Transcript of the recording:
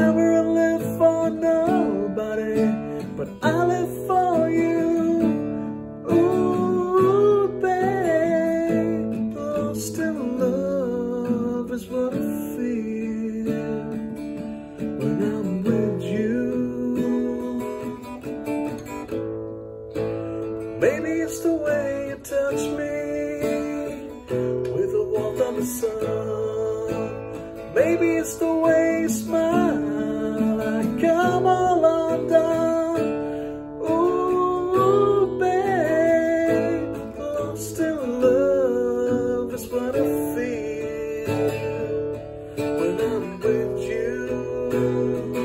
never live for nobody, but I live for you. Ooh, babe, lost in love is what I feel when I'm with you. Maybe it's the way you touch me with a warmth of the sun. Maybe it's the way you smile, like I'm all undone. Ooh, babe, lost in love is what I feel when I'm with you.